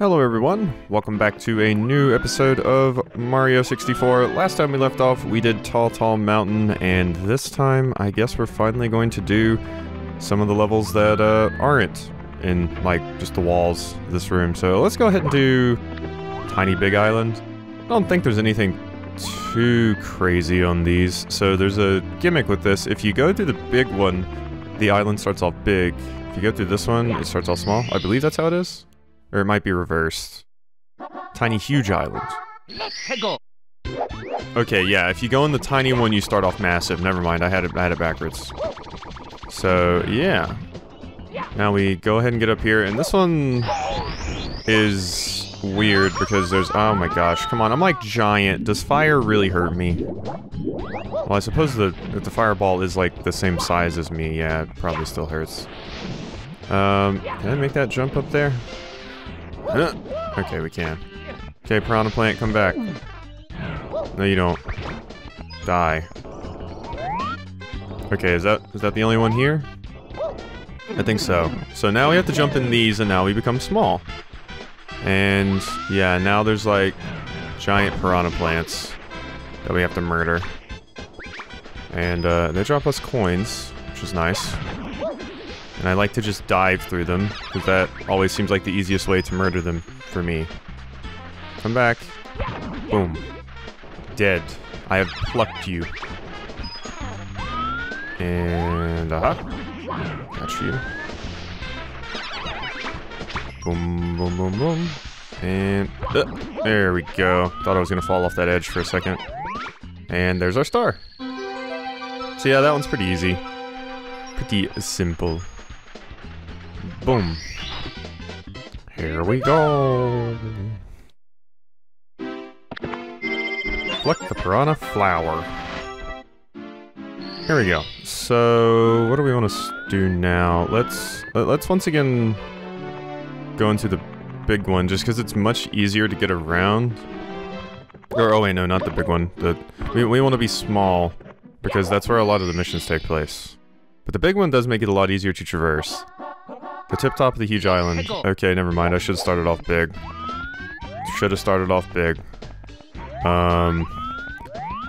Hello everyone, welcome back to a new episode of Mario 64. Last time we left off, we did Tall Tall Mountain, and this time I guess we're finally going to do some of the levels that aren't in, like, just the walls of this room. So let's go ahead and do Tiny Big Island. I don't think there's anything too crazy on these, so there's a gimmick with this. If you go through the big one, the island starts off big. If you go through this one, it starts off small. I believe that's how it is. Or it might be reversed. Tiny Huge Island. Okay, yeah, if you go in the tiny one, you start off massive. Never mind, I had it backwards. So, yeah. Now we go ahead and get up here, and this one is weird because there's... Oh my gosh, come on, I'm like giant. Does fire really hurt me? Well, I suppose the fireball is like the same size as me. Yeah, it probably still hurts. Can I make that jump up there? Okay, we can. Okay, Piranha Plant, come back. No, you don't. Die. Okay, is that the only one here? I think so. So now we have to jump in these, and now we become small. And, yeah, now there's, like, giant Piranha Plants that we have to murder. And, they drop us coins, which is nice. And I like to just dive through them, because that always seems like the easiest way to murder them for me. Come back. Boom. Dead. I have plucked you. And... aha. Got you. Boom, boom, boom, boom. And... there we go. Thought I was going to fall off that edge for a second. And there's our star. So yeah, that one's pretty easy. Pretty simple. Boom. Here we go. Pluck the piranha flower. Here we go. So, what do we want to do now? Let's once again go into the big one, just because it's much easier to get around. Or, oh wait, no, not the big one. We want to be small, because that's where a lot of the missions take place. But the big one does make it a lot easier to traverse. The tip top of the huge island. Okay, never mind. I should have started off big. Should have started off big.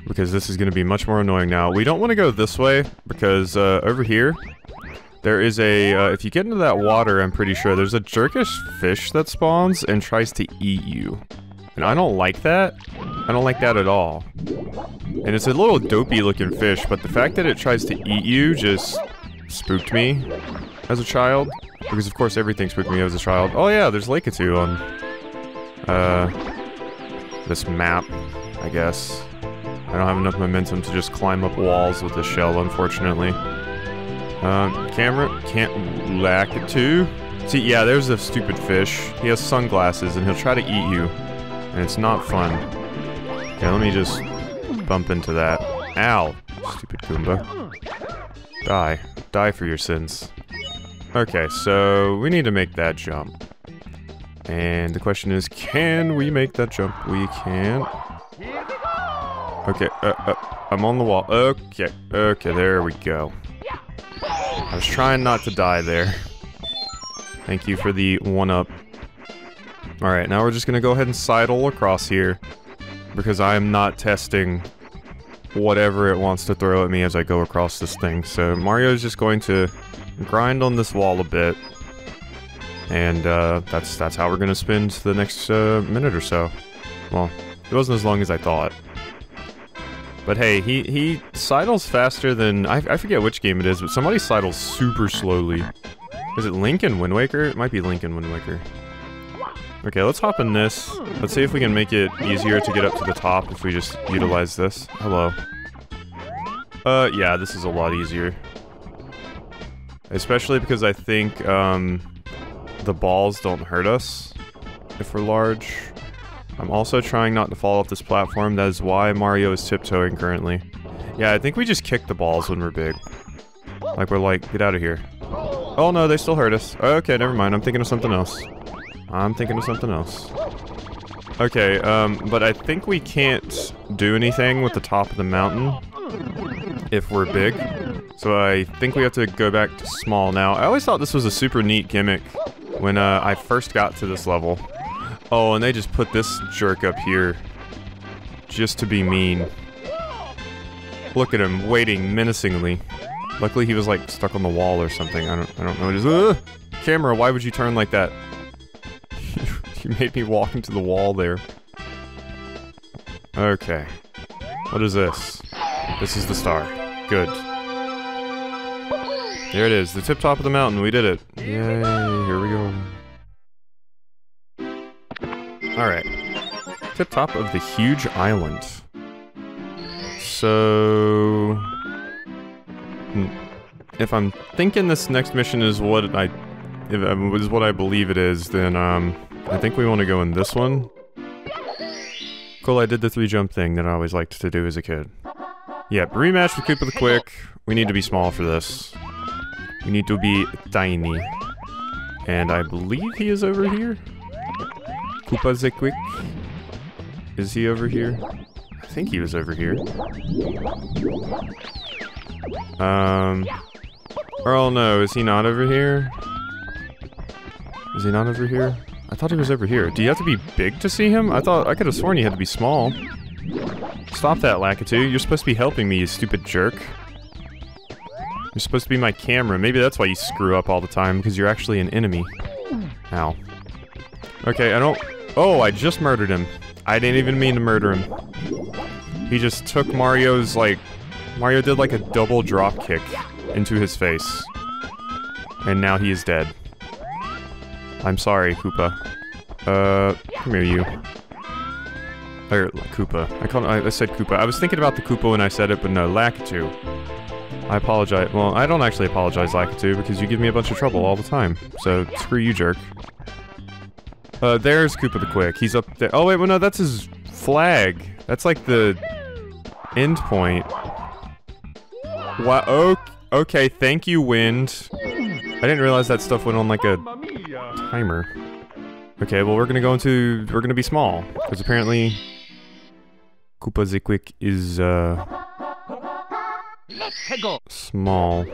Because this is going to be much more annoying now. We don't want to go this way, because over here, there is a... if you get into that water, I'm pretty sure, there's a jerkish fish that spawns and tries to eat you. And I don't like that. I don't like that at all. And it's a little dopey looking fish, but the fact that it tries to eat you just... spooked me as a child, because of course everything spooked me as a child. Oh yeah, there's Lakitu on this map, I guess. I don't have enough momentum to just climb up walls with the shell, unfortunately. Camera can't Lakitu. See, yeah, there's a stupid fish. He has sunglasses and he'll try to eat you, and it's not fun. Okay, let me just bump into that. Ow, stupid Goomba. Die. Die for your sins. Okay, so we need to make that jump. And the question is, can we make that jump? We can. Okay, I'm on the wall. Okay, okay, there we go. I was trying not to die there. Thank you for the one-up. Alright, now we're just gonna go ahead and sidle across here, because I am not testing whatever it wants to throw at me as I go across this thing. So Mario's just going to grind on this wall a bit, and that's how we're going to spend the next minute or so. Well, it wasn't as long as I thought. But hey, he sidles faster than... I forget which game it is, but somebody sidles super slowly. Is it Link in Wind Waker? It might be Link in Wind Waker. Okay, let's hop in this. Let's see if we can make it easier to get up to the top if we just utilize this. Hello. Yeah, this is a lot easier. Especially because I think, the balls don't hurt us if we're large. I'm also trying not to fall off this platform. That is why Mario is tiptoeing currently. Yeah, I think we just kick the balls when we're big. Like, we're like, get out of here. Oh no, they still hurt us. Okay, never mind. I'm thinking of something else. I'm thinking of something else. Okay, but I think we can't do anything with the top of the mountain if we're big. So I think we have to go back to small now. I always thought this was a super neat gimmick when I first got to this level. Oh, and they just put this jerk up here. Just to be mean. Look at him, waiting menacingly. Luckily he was like stuck on the wall or something. I don't know. Just, camera, why would you turn like that? You made me walk into the wall there. Okay. What is this? This is the star. Good. There it is, the tip top of the mountain. We did it. Yay, here we go. Alright. Tip top of the huge island. So... if I'm thinking this next mission is what I believe it is, then I think we want to go in this one. Cool, I did the 3-jump thing that I always liked to do as a kid. Yeah, rematch with Koopa the Quick. We need to be small for this. We need to be tiny. And I believe he is over here? Koopa the Quick? Is he over here? I think he was over here. Oh no, is he not over here? Is he not over here? I thought he was over here. Do you have to be big to see him? I thought I could have sworn you had to be small. Stop that, Lakitu. You're supposed to be helping me, you stupid jerk. You're supposed to be my camera. Maybe that's why you screw up all the time, because you're actually an enemy. Ow. Okay, I don't... Oh, I just murdered him. I didn't even mean to murder him. He just took Mario's, like... Mario did, like, a double drop kick into his face. And now he is dead. I'm sorry, Koopa. Come here, you. Or, Koopa. I said Koopa. I was thinking about the Koopa when I said it, but no, Lakitu. I apologize. Well, I don't actually apologize, Lakitu, because you give me a bunch of trouble all the time. So, screw you, jerk. There's Koopa the Quick. He's up there. Oh, wait, well, no, that's his flag. That's, like, the end point. Wow, okay, thank you, Wind. I didn't realize that stuff went on, like, a timer. Okay, well, we're gonna be small. Because apparently... Koopa the Quick is, small.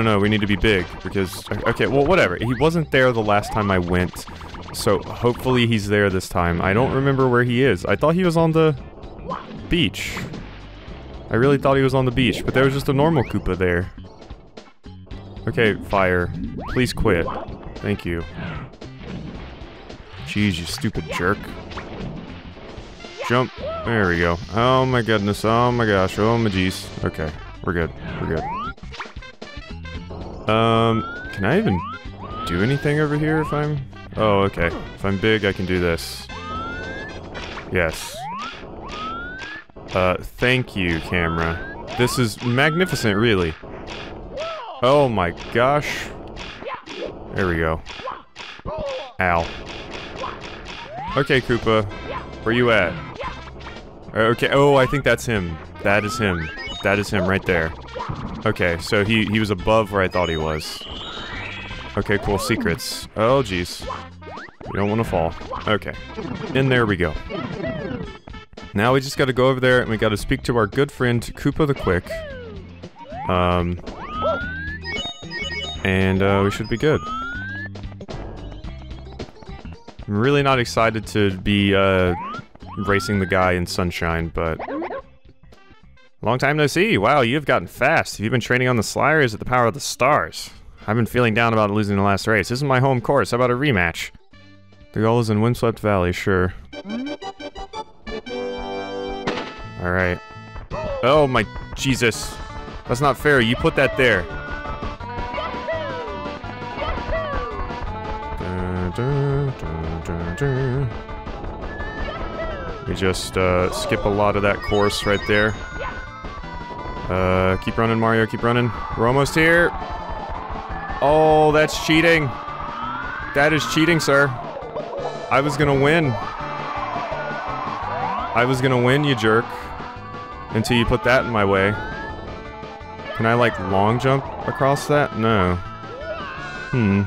No, we need to be big, because... Okay, well, whatever. He wasn't there the last time I went, so hopefully he's there this time. I don't remember where he is. I thought he was on the beach. I really thought he was on the beach, but there was just a normal Koopa there. Okay, fire. Please quit. Thank you. Jeez, you stupid jerk. Jump. There we go. Oh my goodness. Oh my gosh. Oh my geez. Okay, we're good. We're good. Can I even do anything over here if I'm... Oh, okay. If I'm big, I can do this. Yes. Thank you, camera. This is magnificent, really. Oh my gosh. There we go. Ow. Okay, Koopa. Where you at? Okay, oh, I think that's him. That is him. That is him right there. Okay, so he was above where I thought he was. Okay, cool. Secrets. Oh, jeez. You don't want to fall. Okay. And there we go. Now we just gotta go over there and we gotta speak to our good friend, Koopa the Quick. We should be good. I'm really not excited to be, racing the guy in Sunshine, but... Long time no see! Wow, you've gotten fast. Have you been training on the sly or is it the power of the stars? I've been feeling down about losing the last race. This is my home course. How about a rematch? The goal is in Windswept Valley, sure. Alright. Oh my Jesus. That's not fair. You put that there. We just skip a lot of that course right there. Keep running, Mario, keep running. We're almost here. Oh, that's cheating. That is cheating, sir. I was gonna win. I was gonna win, you jerk. Until you put that in my way. Can I, like, long jump across that? No. Hmm.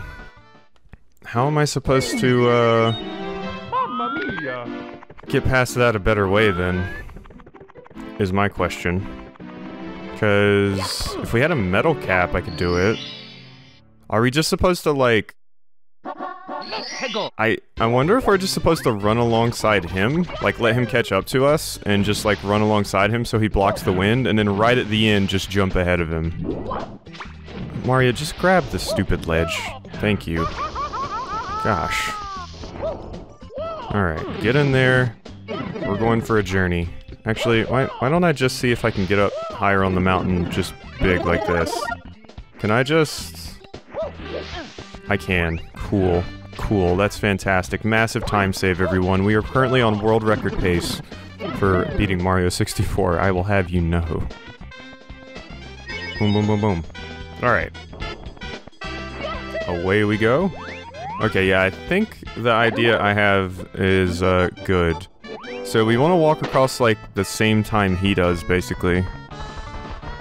How am I supposed to, Mamma mia! Get past that a better way, then? Is my question. Because if we had a metal cap, I could do it. Are we just supposed to, like... I wonder if we're just supposed to run alongside him, like let him catch up to us, and just like run alongside him so he blocks the wind, and then right at the end just jump ahead of him. Mario, just grab the stupid ledge. Thank you. Gosh. Alright, get in there. We're going for a journey. Actually, why don't I just see if I can get up higher on the mountain just big like this? Can I just... I can. Cool. Cool, that's fantastic. Massive time save, everyone. We are currently on world record pace for beating Mario 64. I will have you know. Boom, boom, boom, boom. Alright. Away we go. Okay, yeah, I think the idea I have is, good. So we want to walk across, like, the same time he does, basically.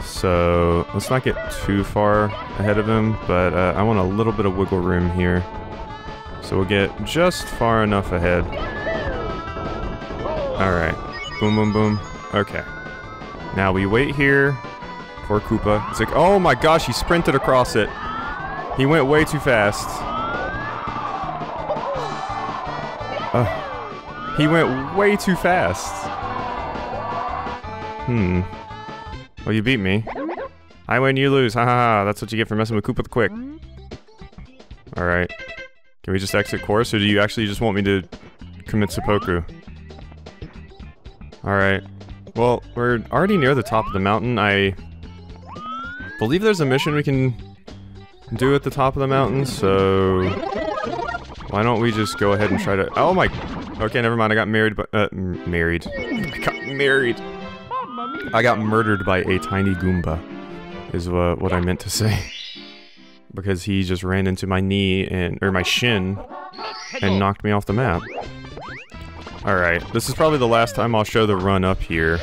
So, let's not get too far ahead of him, but I want a little bit of wiggle room here. So we'll get just far enough ahead. Alright. Boom, boom, boom. Okay. Now we wait here for Koopa. It's like, oh my gosh, he sprinted across it. He went way too fast. He went way too fast. Well, you beat me. I win, you lose. Ha ha ha. That's what you get for messing with Koopa the Quick. Alright. Can we just exit course, or do you actually just want me to commit seppuku? Alright. Well, we're already near the top of the mountain. I believe there's a mission we can do at the top of the mountain, so... why don't we just go ahead and try to... oh my... okay, never mind. I got married by... I got murdered by a tiny Goomba, is what I meant to say. Because he just ran into my knee and my shin and knocked me off the map. Alright, this is probably the last time I'll show the run up here,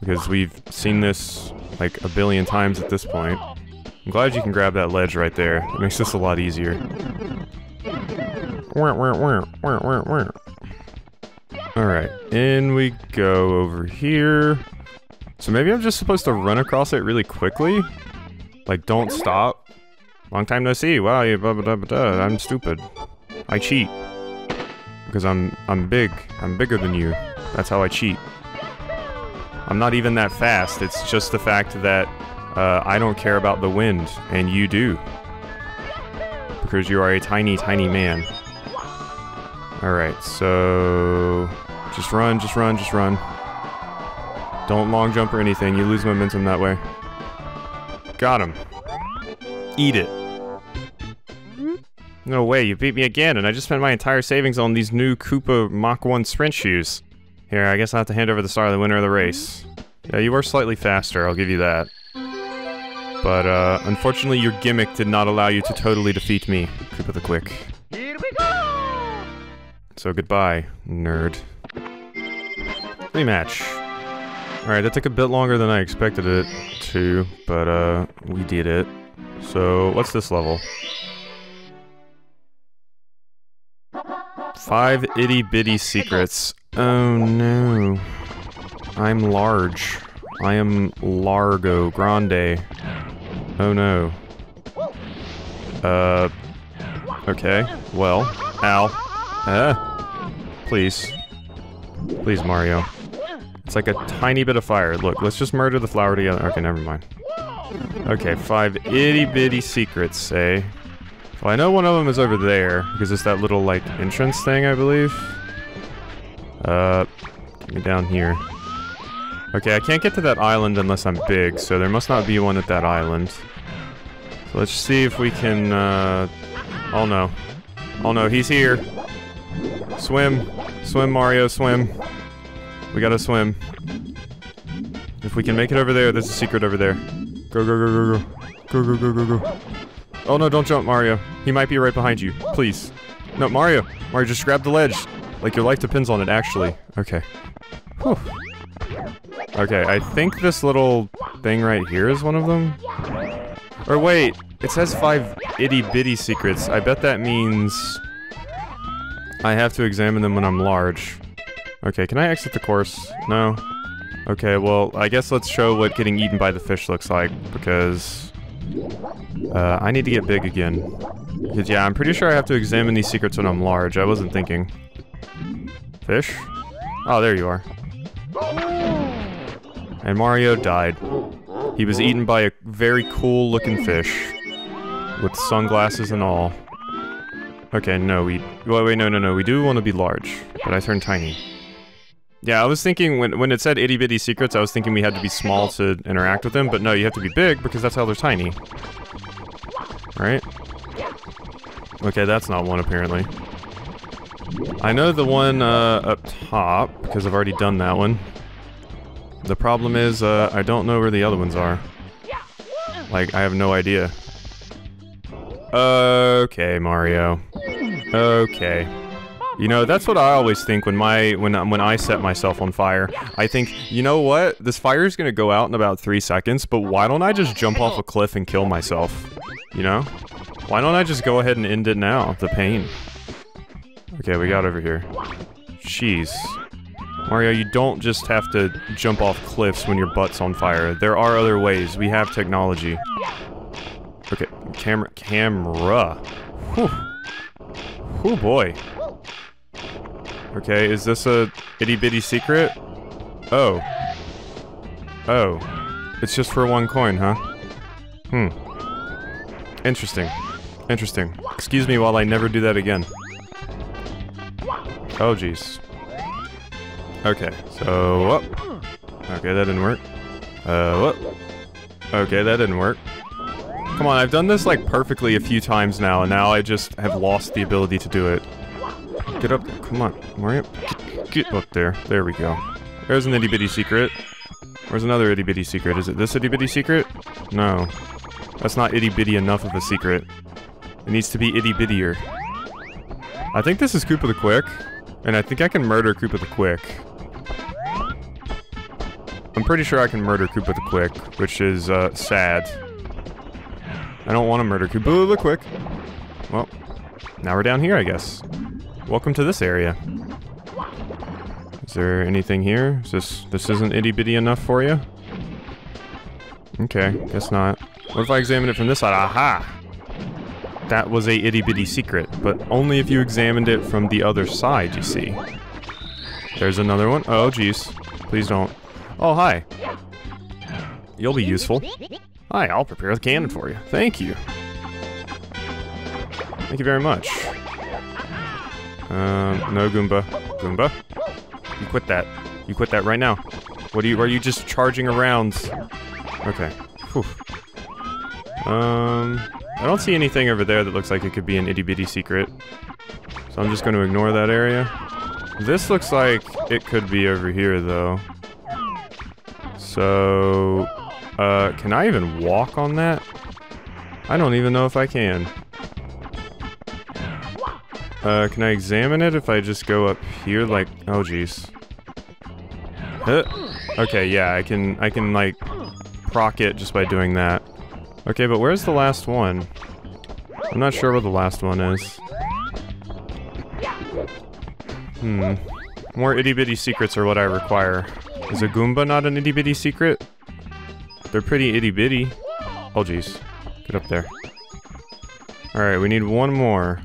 because we've seen this like a billion times at this point. I'm glad you can grab that ledge right there. It makes this a lot easier. Alright, in we go over here. So maybe I'm just supposed to run across it really quickly? Like, don't stop. Long time no see. Wow, you blah, blah, blah, blah. I'm stupid. I cheat. Because I'm big. I'm bigger than you. That's how I cheat. I'm not even that fast. It's just the fact that I don't care about the wind, and you do. Because you are a tiny, tiny man. Alright, so... just run, just run, just run. Don't long jump or anything. You lose momentum that way. Got him. Eat it. No way, you beat me again, and I just spent my entire savings on these new Koopa Mach 1 sprint shoes. Here, I guess I'll have to hand over the star to the winner of the race. Yeah, you were slightly faster, I'll give you that. But, unfortunately your gimmick did not allow you to totally defeat me, Koopa the Quick. Here we go! So goodbye, nerd. Rematch. Alright, that took a bit longer than I expected it to, but, we did it. So, what's this level? 5 itty-bitty secrets. Oh no. I'm large. I am largo grande. Oh no. Okay. Well. Ow. Please. Please, Mario. It's like a tiny bit of fire. Look, let's just murder the flower together. Okay, never mind. Okay, 5 itty-bitty secrets, eh? Well, I know one of them is over there, because it's that little, like, entrance thing, I believe. Get me down here. Okay, I can't get to that island unless I'm big, so there must not be one at that island. So let's see if we can, oh no. Oh no, he's here! Swim! Swim, Mario, swim! We gotta swim. If we can make it over there, there's a secret over there. Go, go, go, go, go. Go, go, go, go, go. Oh no, don't jump, Mario. He might be right behind you. Please. No, Mario! Mario, just grab the ledge! Like, your life depends on it, actually. Okay. Whew. Okay, I think this little thing right here is one of them? Or wait, it says 5 itty-bitty secrets. I bet that means... I have to examine them when I'm large. Okay, can I exit the course? No. Okay, well, I guess let's show what getting eaten by the fish looks like, because... I need to get big again. Because, yeah, I'm pretty sure I have to examine these secrets when I'm large. I wasn't thinking. Fish? Oh, there you are. And Mario died. He was eaten by a very cool-looking fish. With sunglasses and all. Okay, no, wait, no, we do want to be large. But I turned tiny. Yeah, I was thinking, when it said itty-bitty secrets, I was thinking we had to be small to interact with them, but no, you have to be big, because that's how they're tiny. Right? Okay, that's not one, apparently. I know the one up top, because I've already done that one. The problem is, I don't know where the other ones are. Like, I have no idea. Okay, Mario. Okay. You know, that's what I always think when I set myself on fire. I think, you know what? This fire is gonna go out in about 3 seconds, but why don't I just jump off a cliff and kill myself? You know? Why don't I just go ahead and end it now? The pain. Okay, we got over here. Jeez. Mario, you don't just have to jump off cliffs when your butt's on fire. There are other ways. We have technology. Okay, camera. Whew. Oh boy. Okay, is this a itty-bitty secret? Oh. Oh. It's just for 1 coin, huh? Hmm. Interesting. Interesting. Excuse me while I never do that again. Oh, jeez. Okay, so up. Okay, that didn't work. Up. Okay, that didn't work. Come on, I've done this, like, perfectly a few times now, and now I just have lost the ability to do it. Get up there. Come on, Mario. Get up there. There we go. There's an itty-bitty secret. Where's another itty-bitty secret? Is it this itty-bitty secret? No. That's not itty-bitty enough of a secret. It needs to be itty-bittier. I think this is Koopa the Quick, and I think I can murder Koopa the Quick. I'm pretty sure I can murder Koopa the Quick, which is, sad. I don't want to murder Koopa the Quick. Well, now we're down here, I guess. Welcome to this area. Is there anything here? Is this isn't itty-bitty enough for you? Okay, guess not. What if I examine it from this side? Aha! That was a itty-bitty secret, but only if you examined it from the other side, you see. There's another one. Oh, jeez. Please don't. Oh, hi. You'll be useful. Hi, I'll prepare the cannon for you. Thank you. Thank you very much. No, Goomba. Goomba? You quit that. You quit that right now. What are you just charging around? Okay. Whew. I don't see anything over there that looks like it could be an itty-bitty secret. So I'm just going to ignore that area. This looks like it could be over here, though. So... can I even walk on that? I don't even know if I can. Can I examine it if I just go up here? Like, oh jeez. Okay, yeah, I can like, proc it just by doing that. Okay, but where's the last one? I'm not sure where the last one is. Hmm. More itty-bitty secrets are what I require. Is a Goomba not an itty-bitty secret? They're pretty itty-bitty. Oh, jeez. Get up there. Alright, we need one more.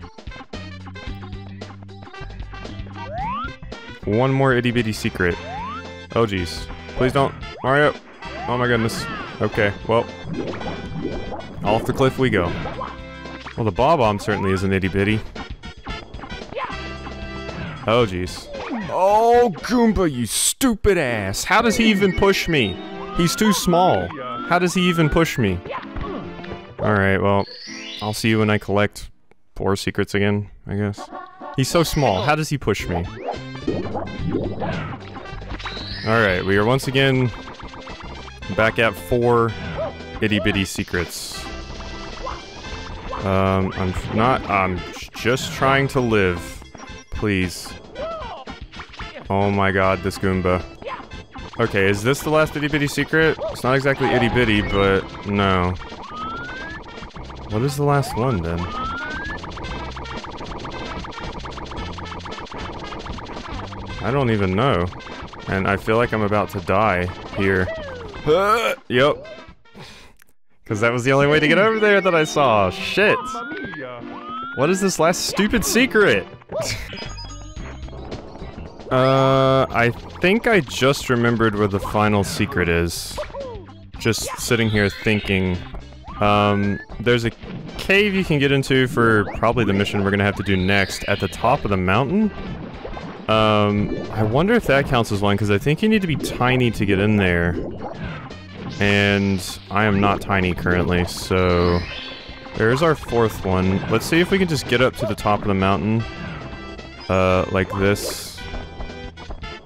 One more itty-bitty secret. Oh, jeez. Please don't. Mario. Oh, my goodness. Okay, well... off the cliff we go. Well, the bob-omb certainly isn't itty-bitty. Oh, jeez. Oh, Goomba, you stupid ass! How does he even push me? He's too small. How does he even push me? Alright, well... I'll see you when I collect 4 secrets again, I guess. He's so small. How does he push me? Alright, we are once again... back at 4... itty-bitty secrets. I'm just trying to live. Please. Oh my god, this Goomba. Okay, is this the last itty-bitty secret? It's not exactly itty-bitty, but no. What is the last one, then? I don't even know. And I feel like I'm about to die here. Yep. Because that was the only way to get over there that I saw. Shit! What is this last stupid secret? I think I just remembered where the final secret is. Just sitting here thinking. There's a cave you can get into for probably the mission we're gonna have to do next at the top of the mountain. I wonder if that counts as one, because I think you need to be tiny to get in there. And I am not tiny currently, so... There's our fourth one. Let's see if we can just get up to the top of the mountain. Like this.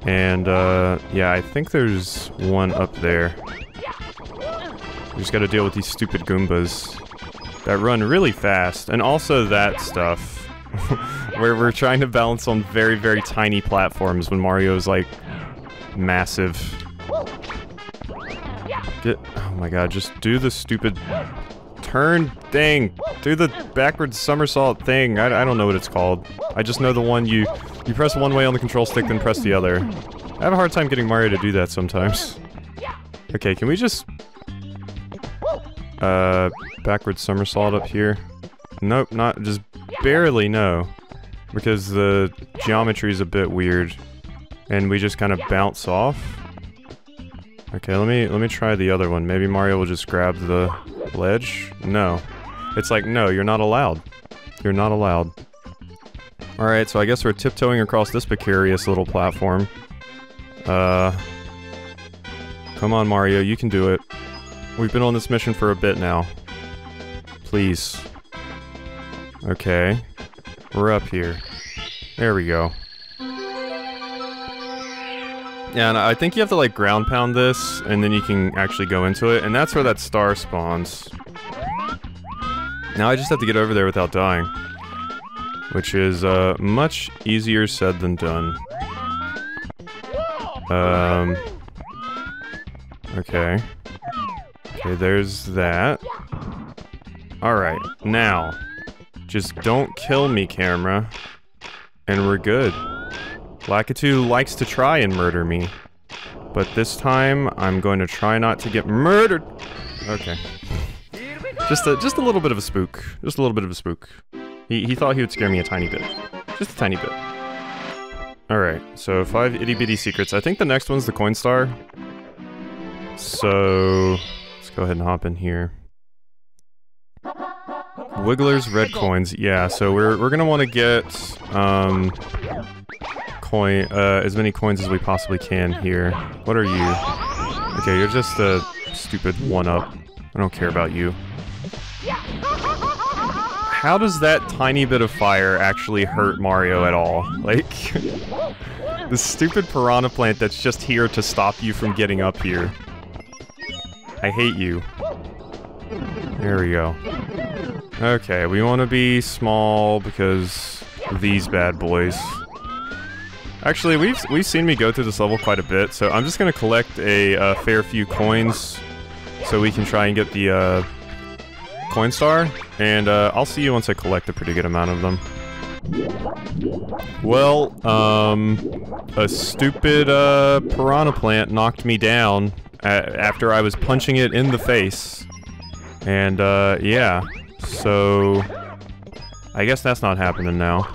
And, yeah, I think there's one up there. We just gotta deal with these stupid Goombas that run really fast. And also that stuff. Where we're trying to balance on very, very tiny platforms when Mario's, like, massive. Get, oh my god, just do the stupid turn thing! Do the backwards somersault thing! I don't know what it's called. I just know the one you press one way on the control stick, then press the other. I have a hard time getting Mario to do that sometimes. Okay, can we just... backwards somersault up here? Nope, not... just barely, no. Because the geometry is a bit weird. And we just kind of bounce off. Okay, let me try the other one. Maybe Mario will just grab the ledge? No. It's like, no, you're not allowed. You're not allowed. Alright, so I guess we're tiptoeing across this precarious little platform. Come on, Mario, you can do it. We've been on this mission for a bit now. Please. Okay. We're up here. There we go. Yeah, and I think you have to, like, ground pound this, and then you can actually go into it, and that's where that star spawns. Now I just have to get over there without dying. Which is, much easier said than done. Okay. Okay, there's that. Alright, now. Just don't kill me, camera. And we're good. Lakitu likes to try and murder me. But this time, I'm going to try not to get murdered! Okay. Just a little bit of a spook. Just a little bit of a spook. He thought he would scare me a tiny bit. Just a tiny bit. Alright, so 5 itty-bitty secrets. I think the next one's the coin star. So... let's go ahead and hop in here. Wiggler's red coins. Yeah, so we're gonna want to get, as many coins as we possibly can here. What are you? Okay, you're just a stupid one-up. I don't care about you. How does that tiny bit of fire actually hurt Mario at all? Like, the stupid piranha plant that's just here to stop you from getting up here. I hate you. There we go. Okay, we want to be small because of these bad boys. Actually, we've seen me go through this level quite a bit, so I'm just gonna collect a fair few coins so we can try and get the coin star, and I'll see you once I collect a pretty good amount of them. Well, a stupid piranha plant knocked me down after I was punching it in the face, and yeah, so I guess that's not happening now.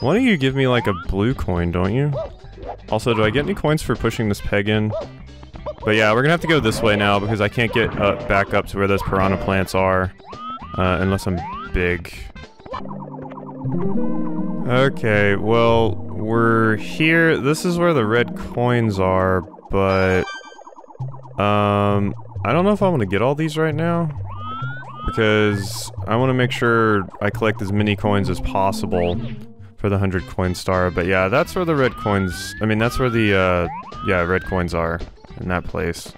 Why don't you give me, like, a blue coin, don't you? Also, do I get any coins for pushing this peg in? But yeah, we're gonna have to go this way now, because I can't get back up to where those piranha plants are. Unless I'm big. Okay, well, we're here. This is where the red coins are, but... I don't know if I want to get all these right now. Because I want to make sure I collect as many coins as possible for the 100 coin star, but yeah, that's where the red coins, I mean, that's where the, yeah, red coins are, in that place.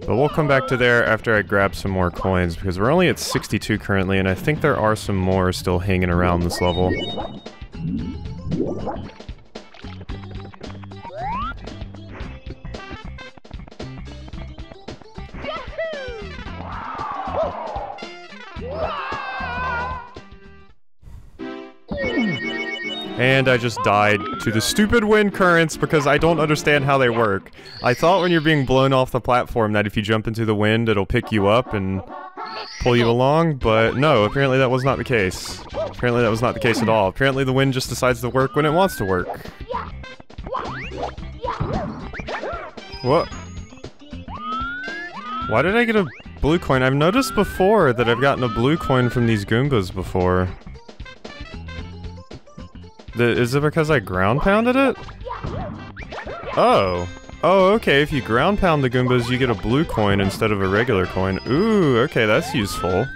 But we'll come back to there after I grab some more coins, because we're only at 62 currently, and I think there are some more still hanging around this level. And I just died to the stupid wind currents because I don't understand how they work. I thought when you're being blown off the platform that if you jump into the wind, it'll pick you up and pull you along, but no, apparently that was not the case. Apparently that was not the case at all. Apparently the wind just decides to work when it wants to work. What? Why did I get a blue coin? I've noticed before that I've gotten a blue coin from these Goombas before. Is it because I ground pounded it? Oh. Oh, okay, if you ground pound the Goombas, you get a blue coin instead of a regular coin. Ooh, okay, that's useful.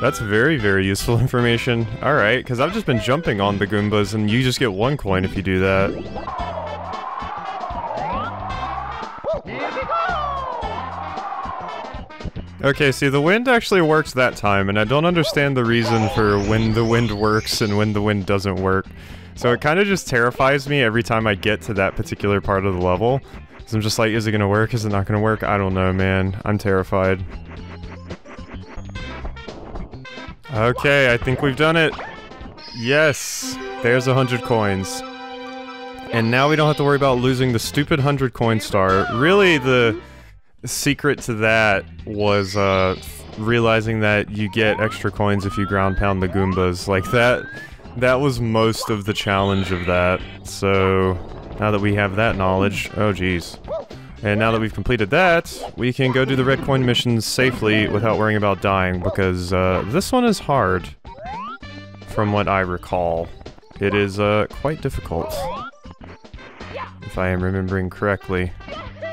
That's very, very useful information. Alright, because I've just been jumping on the Goombas, and you just get one coin if you do that. Okay, see, the wind actually works that time, and I don't understand the reason for when the wind works and when the wind doesn't work. So it kind of just terrifies me every time I get to that particular part of the level. So I'm just like, is it gonna work? Is it not gonna work? I don't know, man. I'm terrified. Okay, I think we've done it. Yes! There's 100 coins. And now we don't have to worry about losing the stupid 100 coin star. Really, the secret to that was, realizing that you get extra coins if you ground pound the Goombas. Like that. That was most of the challenge of that, so now that we have that knowledge, oh geez. And now that we've completed that, we can go do the red coin missions safely without worrying about dying, because this one is hard, from what I recall. It is quite difficult, if I am remembering correctly,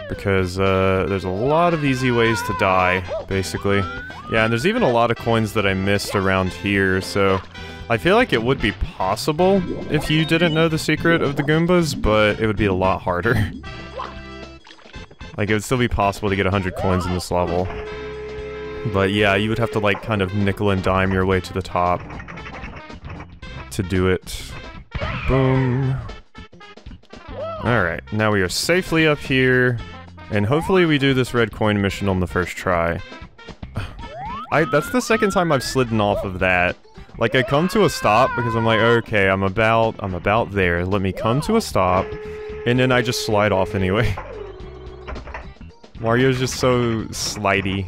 because there's a lot of easy ways to die, basically. Yeah, and there's even a lot of coins that I missed around here, so I feel like it would be possible if you didn't know the secret of the Goombas, but it would be a lot harder. Like, it would still be possible to get 100 coins in this level. But yeah, you would have to, like, kind of nickel and dime your way to the top to do it. Boom. Alright, now we are safely up here, and hopefully we do this red coin mission on the first try. That's the second time I've slidden off of that. Like, I come to a stop because I'm like, okay, I'm about there. Let me come to a stop, and then I just slide off anyway. Mario's just so slidey.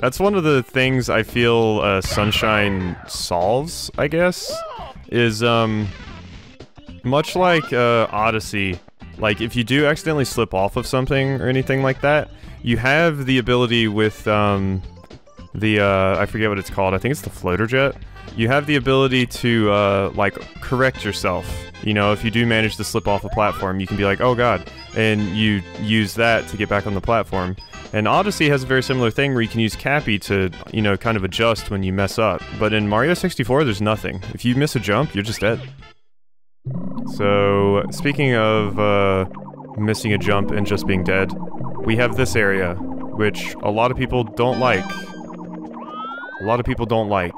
That's one of the things I feel Sunshine solves, I guess, is, much like Odyssey, like, if you do accidentally slip off of something or anything like that, you have the ability with, I forget what it's called, I think it's the floater jet. You have the ability to, like, correct yourself. You know, if you do manage to slip off a platform, you can be like, oh god, and you use that to get back on the platform. And Odyssey has a very similar thing where you can use Cappy to, you know, kind of adjust when you mess up. But in Mario 64, there's nothing. If you miss a jump, you're just dead. So, speaking of, missing a jump and just being dead, we have this area, which a lot of people don't like. A lot of people don't like,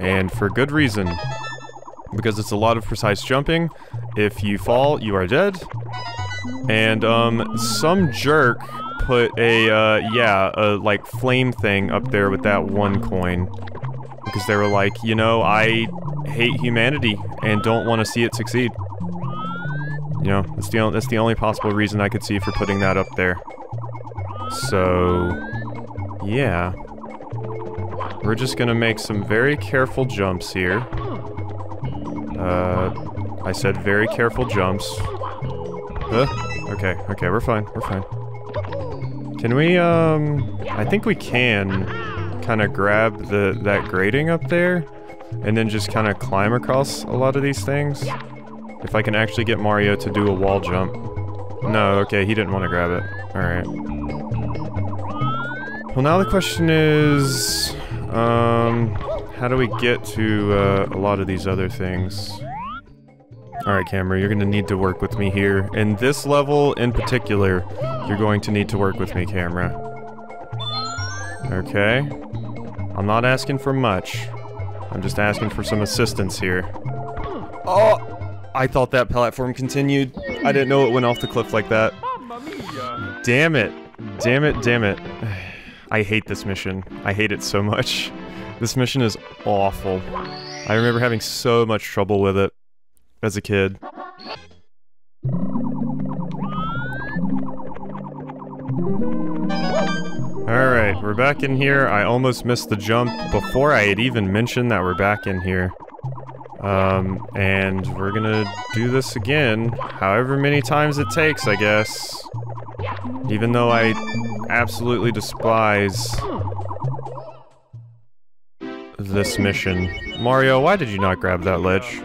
and for good reason, because it's a lot of precise jumping. If you fall, you are dead. And some jerk put a like flame thing up there with that one coin, because they were like, you know, I hate humanity and don't want to see it succeed. You know, that's the only possible reason I could see for putting that up there. So, yeah. We're just gonna make some very careful jumps here. I said very careful jumps. Huh? Okay, okay, we're fine, we're fine. Can we, I think we can kind of grab that grating up there, and then just kind of climb across a lot of these things. If I can actually get Mario to do a wall jump. No, okay, he didn't want to grab it. Alright. Well, now the question is, how do we get to, a lot of these other things? Alright, camera, you're gonna need to work with me here. In this level, in particular, you're going to need to work with me, camera. Okay. I'm not asking for much. I'm just asking for some assistance here. Oh! I thought that platform continued. I didn't know it went off the cliff like that. Damn it. Damn it, damn it. I hate this mission. I hate it so much. This mission is awful. I remember having so much trouble with it as a kid. Alright, we're back in here. I almost missed the jump before I had even mentioned that we're back in here. And we're gonna do this again, however many times it takes, I guess. Even though I absolutely despise this mission. Mario, why did you not grab that ledge?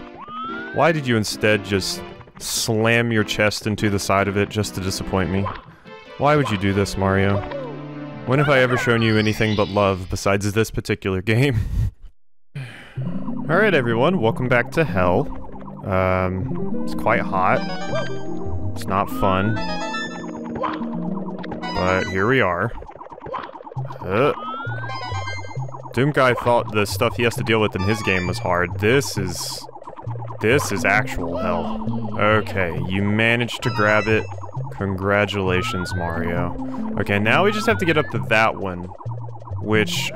Why did you instead just slam your chest into the side of it just to disappoint me? Why would you do this, Mario? When have I ever shown you anything but love besides this particular game? Alright everyone, welcome back to hell. It's quite hot. It's not fun. But here we are. Doomguy thought the stuff he has to deal with in his game was hard. This is actual hell. Okay, you managed to grab it. Congratulations, Mario. Okay, now we just have to get up to that one, which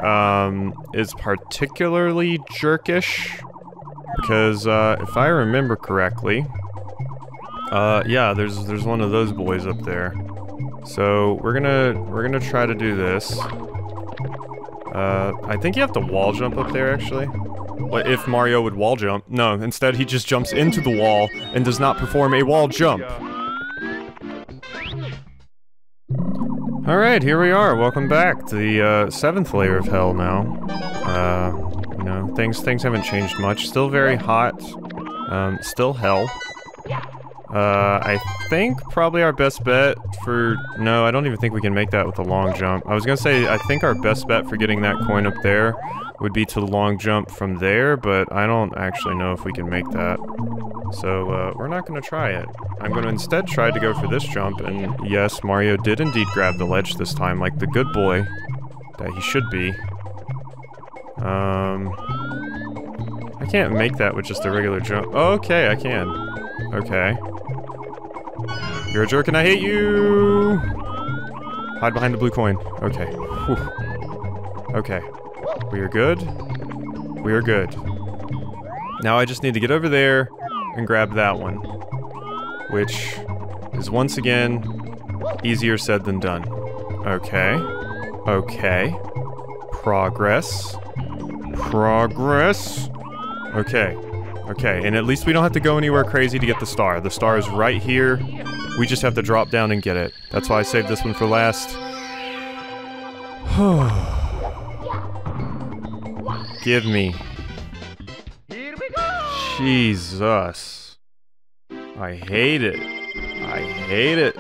is particularly jerkish because if I remember correctly, yeah, there's one of those boys up there. So we're gonna try to do this. I think you have to wall jump up there actually. What if Mario would wall jump? No, instead he just jumps into the wall and does not perform a wall jump. Alright, here we are. Welcome back to the seventh layer of hell now. You know, things haven't changed much. Still very hot. Still hell. I think probably our best bet for... No, I don't even think we can make that with a long jump. I was gonna say, I think our best bet for getting that coin up there would be to long jump from there, but I don't actually know if we can make that. So, we're not gonna try it. I'm gonna instead try to go for this jump, and yes, Mario did indeed grab the ledge this time, like the good boy that he should be. I can't make that with just a regular jump. Okay, I can. Okay. You're a jerk and I hate you! Hide behind the blue coin. Okay. Whew. Okay. We are good. We are good. Now I just need to get over there and grab that one. Which is once again easier said than done. Okay. Okay. Progress. Progress. Okay. Okay, and at least we don't have to go anywhere crazy to get the star. The star is right here. We just have to drop down and get it. That's why I saved this one for last. Give me. Here we go. Jesus. I hate it. I hate it.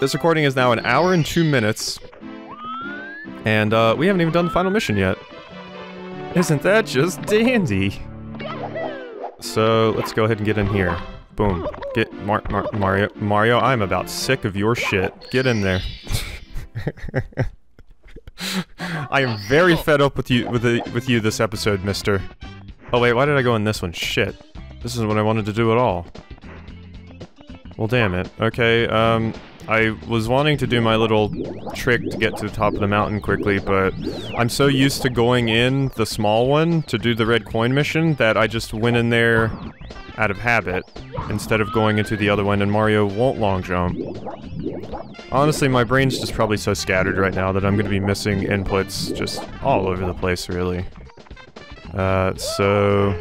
This recording is now an hour and 2 minutes. And we haven't even done the final mission yet. Isn't that just dandy? So, let's go ahead and get in here. Boom. Get Mario. Mario, I'm about sick of your shit. Get in there. I am very fed up with you this episode, mister. Oh wait, why did I go in this one? Shit. This isn't what I wanted to do at all. Well, damn it. Okay, I was wanting to do my little trick to get to the top of the mountain quickly, but I'm so used to going in the small one to do the red coin mission that I just went in there out of habit instead of going into the other one, and Mario won't long jump. Honestly, my brain's just probably so scattered right now that I'm gonna be missing inputs just all over the place, really. So...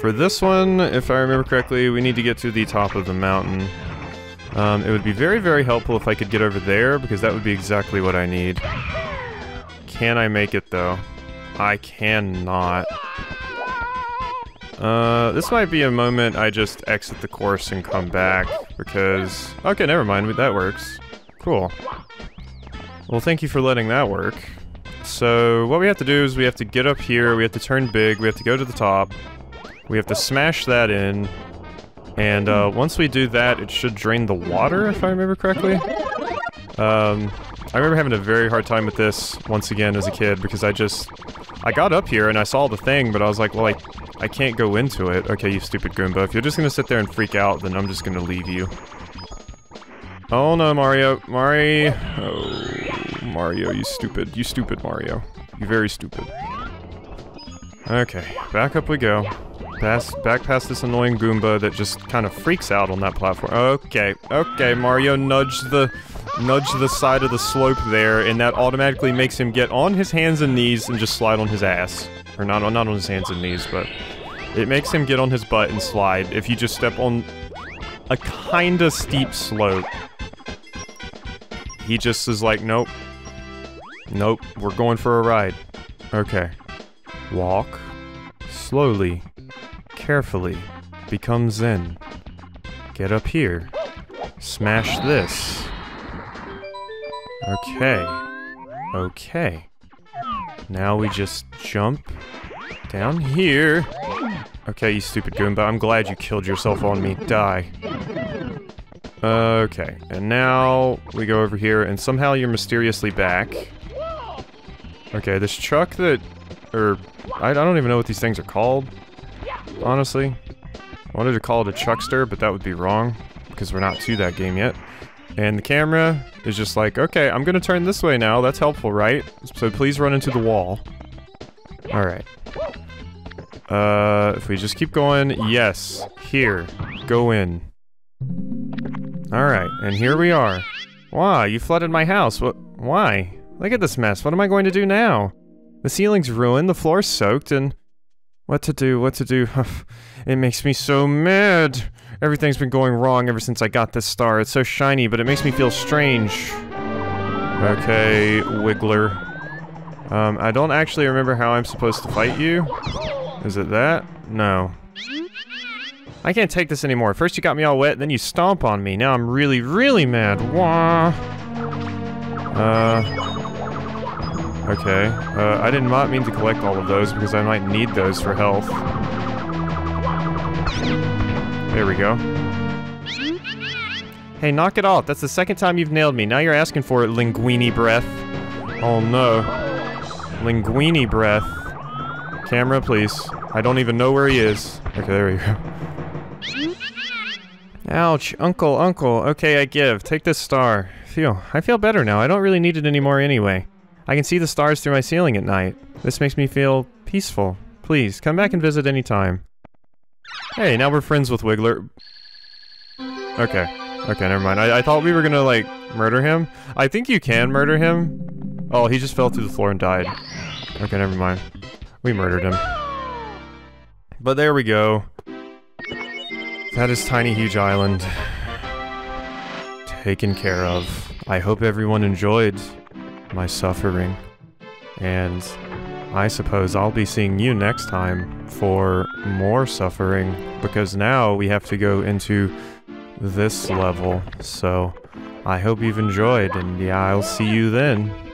for this one, if I remember correctly, we need to get to the top of the mountain. It would be very, very helpful if I could get over there, because that would be exactly what I need. Can I make it, though? I cannot. This might be a moment I just exit the course and come back, because... Okay, never mind, that works. Cool. Well, thank you for letting that work. So, what we have to do is we have to get up here, we have to turn big, we have to go to the top, we have to smash that in, and once we do that, it should drain the water, if I remember correctly. I remember having a very hard time with this, once again, as a kid, because I got up here and I saw the thing, but I was like, well, I can't go into it. Okay, you stupid Goomba. If you're just gonna sit there and freak out, then I'm just gonna leave you. Oh no, Mario. Mario. Oh, Mario, you stupid. You stupid, Mario. You very stupid. Okay, back up we go. Back past this annoying Goomba that just kind of freaks out on that platform. Okay, okay, Mario nudged the nudge the side of the slope there, and that automatically makes him get on his hands and knees and just slide on his ass. Or not on his hands and knees, but it makes him get on his butt and slide if you just step on a kinda steep slope. He just is like, nope. Nope, we're going for a ride. Okay. Walk. Slowly. Carefully. Become zen. Get up here. Smash this. Okay. Okay. Now we just jump down here. Okay, you stupid Goomba. I'm glad you killed yourself on me. Die. Okay. And now we go over here, and somehow you're mysteriously back. Okay, this chuck that... I don't even know what these things are called. Honestly. I wanted to call it a chuckster, but that would be wrong. Because we're not to that game yet. And the camera is just like, okay, I'm gonna turn this way now. That's helpful, right? So please run into the wall. Alright. If we just keep going, yes. Here. Go in. Alright, and here we are. Wow, you flooded my house. What? Why? Look at this mess. What am I going to do now? The ceiling's ruined, the floor's soaked, and... What to do? It makes me so mad. Everything's been going wrong ever since I got this star. It's so shiny, but it makes me feel strange. Okay, Wiggler. I don't actually remember how I'm supposed to fight you. Is it that? No. I can't take this anymore. First you got me all wet, then you stomp on me. Now I'm really, really mad. Wah! Okay. I did not mean to collect all of those because I might need those for health. There we go. Hey, knock it off. That's the second time you've nailed me. Now you're asking for it, linguini breath. Oh no. Linguini breath. Camera, please. I don't even know where he is. Okay, there we go. Ouch. Uncle. Okay, I give. Take this star. Phew. I feel better now. I don't really need it anymore anyway. I can see the stars through my ceiling at night. This makes me feel peaceful. Please, come back and visit anytime. Hey, now we're friends with Wiggler. Okay, never mind. I thought we were gonna, like, murder him. I think you can murder him. Oh, he just fell through the floor and died. Okay, never mind. We murdered him. But there we go. That is Tiny Huge Island. Taken care of. I hope everyone enjoyed my suffering, and I suppose I'll be seeing you next time for more suffering, because now we have to go into this level. So I hope you've enjoyed, and yeah, I'll see you then.